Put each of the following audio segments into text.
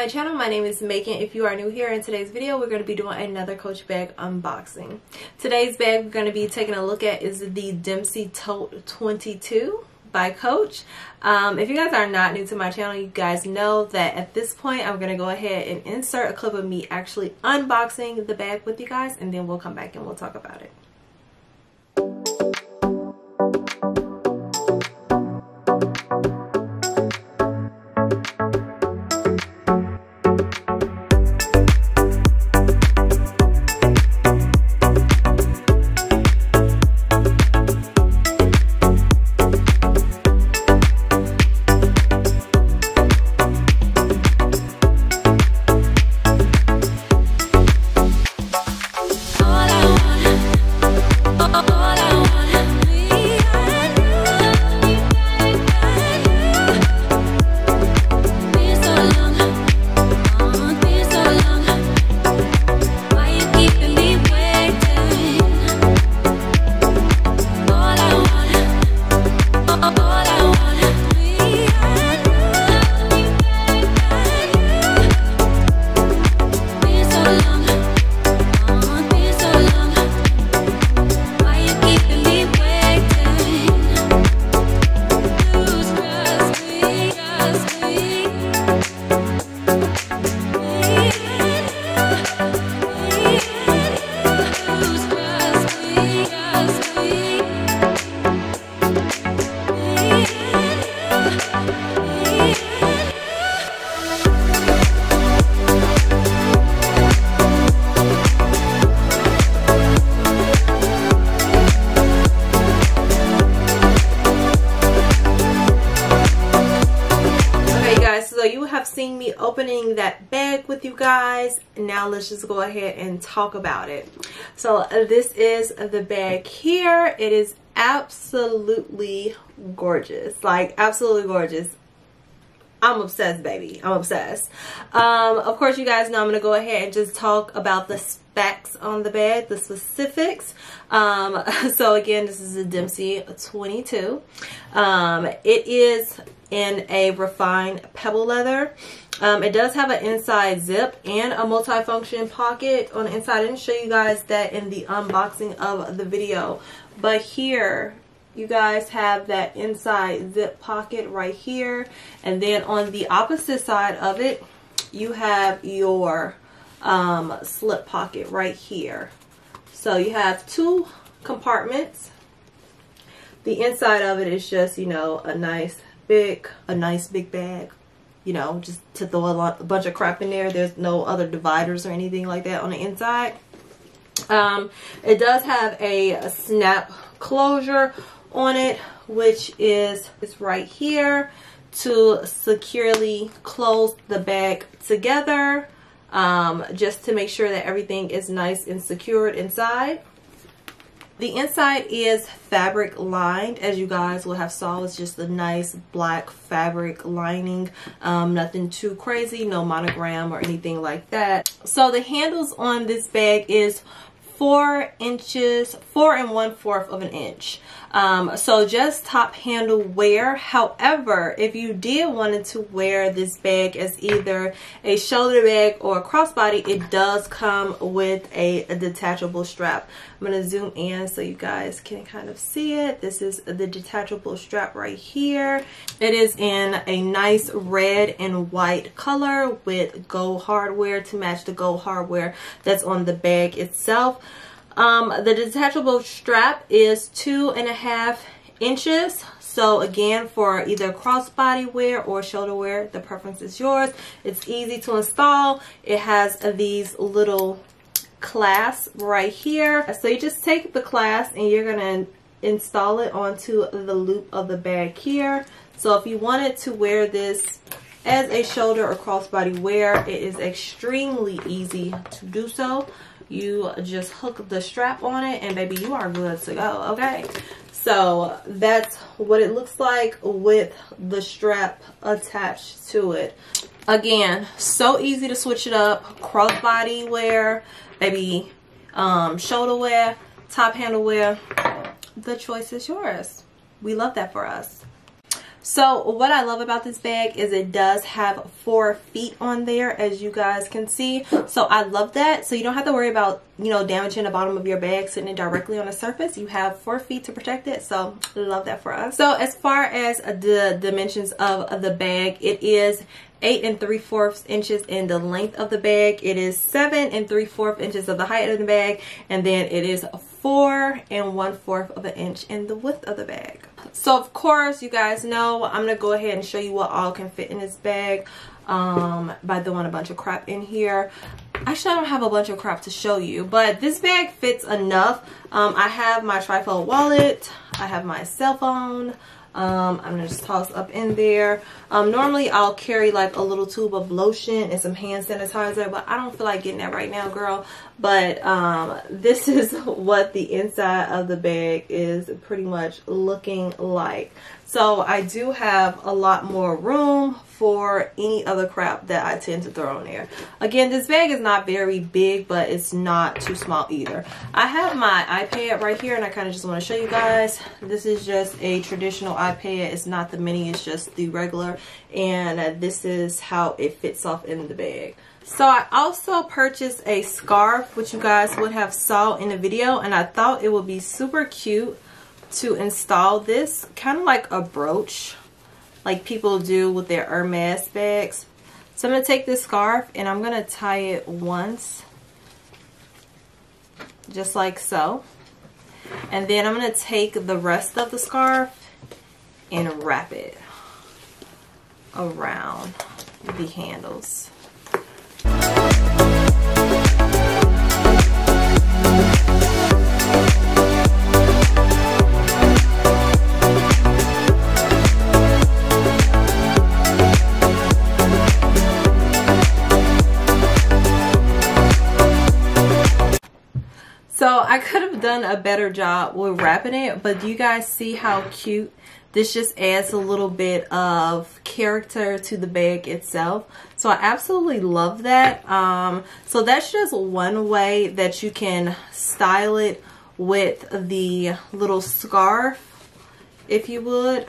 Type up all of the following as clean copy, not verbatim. my channel. My name is Megan. If you are new here, in today's video we're going to be doing another Coach bag unboxing. Today's bag we're going to be taking a look at is the Dempsey Tote 22 by Coach. If you guys are not new to my channel, you guys know that at this point I'm going to go ahead and insert a clip of me actually unboxing the bag with you guys, and then we'll come back and we'll talk about it. So you have seen me opening that bag with you guys. Now let's just go ahead and talk about it. So this is the bag here. It is absolutely gorgeous, like absolutely gorgeous. I'm obsessed, baby. I'm obsessed. Of course, you guys know I'm gonna go ahead and just talk about the specs on the bag, the specifics. So again, this is a Dempsey 22. It is in a refined pebble leather. It does have an inside zip and a multifunction pocket on the inside. I didn't show you guys that in the unboxing of the video, but here you guys have that inside zip pocket right here, and then on the opposite side of it you have your slip pocket right here. So you have two compartments. The inside of it is just, you know, a nice big bag, you know, just to throw a bunch of crap in there. There's no other dividers or anything like that on the inside. It does have a snap closure on it, which is right here to securely close the bag together, just to make sure that everything is nice and secured inside. The inside is fabric lined, as you guys will have saw. It's just a nice black fabric lining, nothing too crazy, no monogram or anything like that. So the handles on this bag is 4 inches, 4 1/4 of an inch. So just top handle wear. However, if you did wanted to wear this bag as either a shoulder bag or a crossbody, it does come with a detachable strap. I'm gonna zoom in so you guys can kind of see it. This is the detachable strap right here. It is in a nice red and white color with gold hardware to match the gold hardware that's on the bag itself. The detachable strap is 2.5 inches. So again, for either crossbody wear or shoulder wear, the preference is yours. It's easy to install. It has these little clasps right here. So you just take the clasp and you're gonna install it onto the loop of the bag here. So if you wanted to wear this as a shoulder or crossbody wear, it is extremely easy to do so. You just hook the strap on it and baby, you are good to go. Okay, so that's what it looks like with the strap attached to it. Again, so easy to switch it up. Crossbody wear, baby, shoulder wear, top handle wear, the choice is yours. We love that for us. So what I love about this bag is it does have 4 feet on there, as you guys can see. So I love that. So you don't have to worry about, you know, damaging the bottom of your bag, sitting it directly on the surface. You have 4 feet to protect it. So love that for us. So as far as the dimensions of the bag, it is 8 3/4 inches in the length of the bag. It is 7 3/4 inches of the height of the bag. And then it is 4 1/4 inches in the width of the bag. So of course, you guys know, I'm going to go ahead and show you what all can fit in this bag by throwing a bunch of crap in here. Actually, I don't have a bunch of crap to show you, but this bag fits enough. I have my trifold wallet. I have my cell phone. I'm gonna just toss up in there. Normally I'll carry like a little tube of lotion and some hand sanitizer, but I don't feel like getting that right now, girl. But this is what the inside of the bag is pretty much looking like. So I do have a lot more room for any other crap that I tend to throw in there. Again, this bag is not very big, but it's not too small either. I have my iPad right here, and I kind of just want to show you guys. This is just a traditional iPad. It's not the mini, it's just the regular. And this is how it fits off in the bag. So I also purchased a scarf, which you guys would have saw in the video, and I thought it would be super cute to install this kind of like a brooch, like people do with their Hermes bags. So I'm going to take this scarf and I'm going to tie it once, just like so, and then I'm going to take the rest of the scarf and wrap it around the handles. So I could have done a better job with wrapping it, but do you guys see how cute? This just adds a little bit of character to the bag itself. So I absolutely love that. So that's just one way that you can style it with the little scarf, if you would.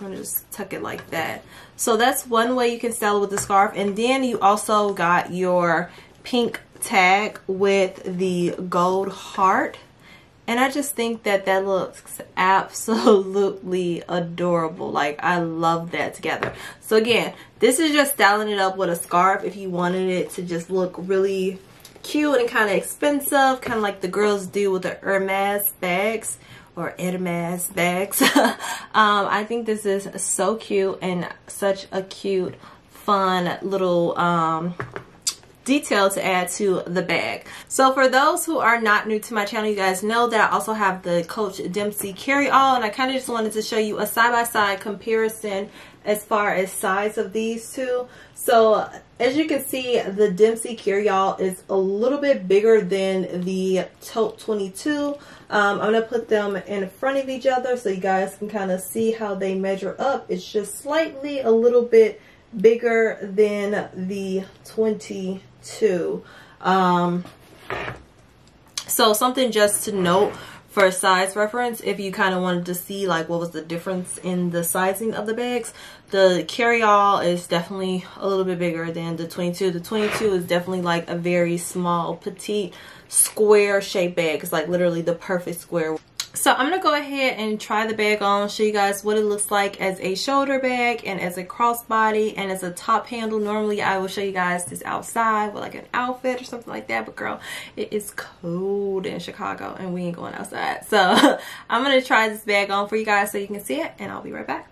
I'm gonna just tuck it like that. So that's one way you can style it with the scarf. And then you also got your pink tag with the gold heart, and I just think that that looks absolutely adorable. Like, I love that together. So again, this is just styling it up with a scarf if you wanted it to just look really cute and kind of expensive, kind of like the girls do with the Hermes bags or Hermes bags. I think this is so cute and such a cute, fun little detail to add to the bag. So for those who are not new to my channel, you guys know that I also have the Coach Dempsey carry all, and I kind of just wanted to show you a side-by-side comparison as far as size of these two. So as you can see, the Dempsey carry all is a little bit bigger than the Tote 22. I'm gonna put them in front of each other so you guys can kind of see how they measure up. It's just slightly a little bit bigger than the 22. So something just to note for size reference, if you kind of wanted to see like what was the difference in the sizing of the bags, the carry-all is definitely a little bit bigger than the 22. The 22 is definitely like a very small, petite, square shaped bag. It's like literally the perfect square. So I'm going to go ahead and try the bag on, show you guys what it looks like as a shoulder bag and as a crossbody and as a top handle. Normally I will show you guys this outside with like an outfit or something like that, but girl, it is cold in Chicago and we ain't going outside. So I'm going to try this bag on for you guys so you can see it, and I'll be right back.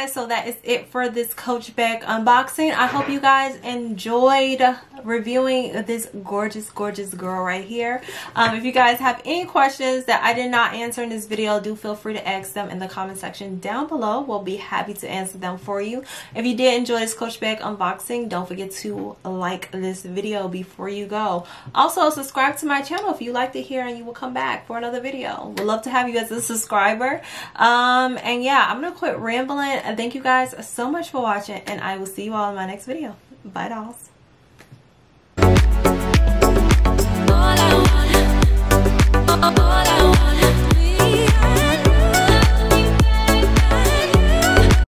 guys, so that is it for this Coach bag unboxing. I hope you guys enjoyed reviewing this gorgeous girl right here. If you guys have any questions that I did not answer in this video, do feel free to ask them in the comment section down below. We'll be happy to answer them for you. If you did enjoy this Coach bag unboxing, don't forget to like this video before you go. Also, subscribe to my channel if you liked it here, and you will come back for another video. We'd love to have you as a subscriber. And yeah, I'm gonna quit rambling. Thank you guys so much for watching, and I will see you all in my next video. Bye dolls.